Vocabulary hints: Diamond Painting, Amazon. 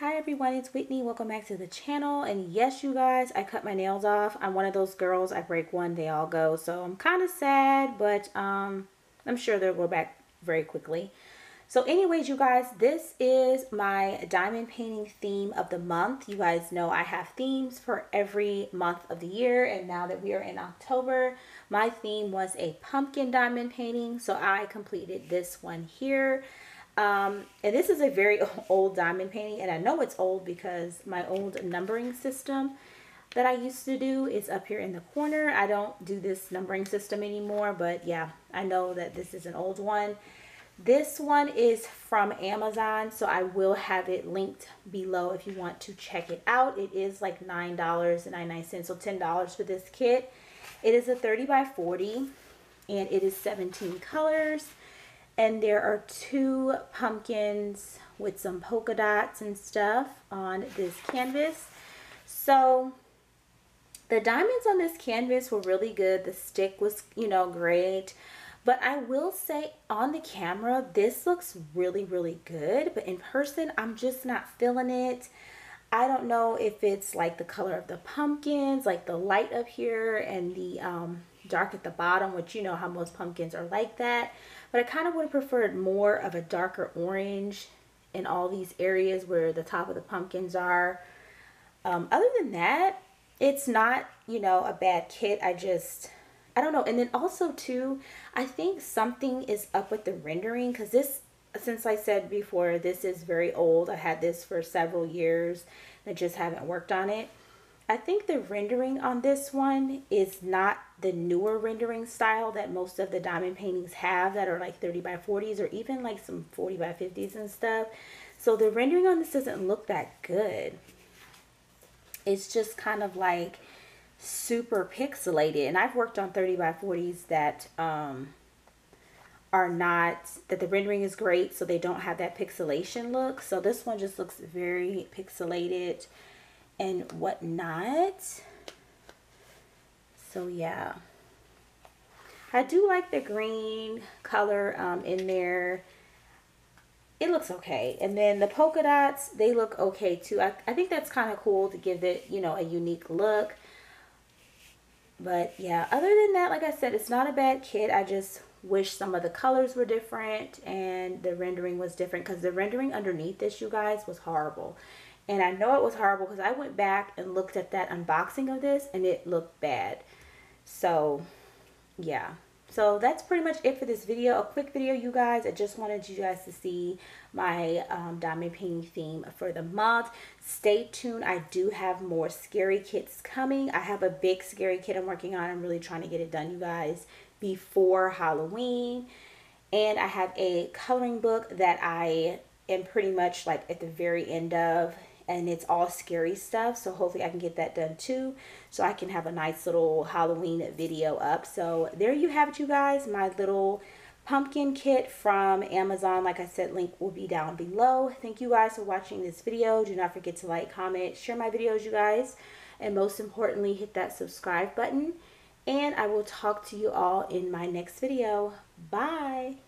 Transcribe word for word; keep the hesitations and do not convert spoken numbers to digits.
Hi everyone, it's Whitney. Welcome back to the channel. And yes, you guys, I cut my nails off. I'm one of those girls, I break one, they all go. So I'm kind of sad, but um, I'm sure they'll go back very quickly. So anyways, you guys, this is my diamond painting theme of the month. You guys know I have themes for every month of the year. And now that we are in October, my theme was a pumpkin diamond painting. So I completed this one here. Um, and this is a very old diamond painting, and I know it's old because my old numbering system that I used to do is up here in the corner. I don't do this numbering system anymore, but yeah, I know that this is an old one. This one is from Amazon, so I will have it linked below if you want to check it out. It is like nine ninety-nine, so ten dollars for this kit. It is a thirty by forty, and it is seventeen colors. And there are two pumpkins with some polka dots and stuff on this canvas. So the diamonds on this canvas were really good. The stick was, you know, great. But I will say on the camera, this looks really, really good. But in person, I'm just not feeling it. I don't know if it's like the color of the pumpkins, like the light up here and the um, dark at the bottom, which you know how most pumpkins are like that. But I kind of would have preferred more of a darker orange in all these areas where the top of the pumpkins are. Um, other than that, it's not, you know, a bad kit. I just, I don't know. And then also too, I think something is up with the rendering, because this, since I said before, this is very old. I had this for several years and I just haven't worked on it. I think the rendering on this one is not the newer rendering style that most of the diamond paintings have that are like thirty by forties or even like some forty by fifties and stuff. So the rendering on this doesn't look that good. It's just kind of like super pixelated. And I've worked on thirty by forties that um, are not, that the rendering is great, so they don't have that pixelation look. So this one just looks very pixelated and whatnot. So yeah, I do like the green color um, in there. It looks okay. And then the polka dots, they look okay too. I, I think that's kind of cool to give it, you know, a unique look. But yeah, other than that, like I said, it's not a bad kit. I just wish some of the colors were different and the rendering was different, because the rendering underneath this, you guys, was horrible. And I know it was horrible because I went back and looked at that unboxing of this and it looked bad. So yeah, so that's pretty much it for this video. A quick video, you guys. I just wanted you guys to see my um, diamond painting theme for the month. Stay tuned. I do have more scary kits coming. I have a big scary kit I'm working on. I'm really trying to get it done, you guys, before Halloween. And I have a coloring book that I am pretty much like at the very end of, and it's all scary stuff. So hopefully I can get that done too, so I can have a nice little Halloween video up. So there you have it, you guys, my little pumpkin kit from Amazon. Like I said, link will be down below. Thank you guys for watching this video. Do not forget to like, comment, share my videos, you guys. And most importantly, hit that subscribe button. And I will talk to you all in my next video. Bye.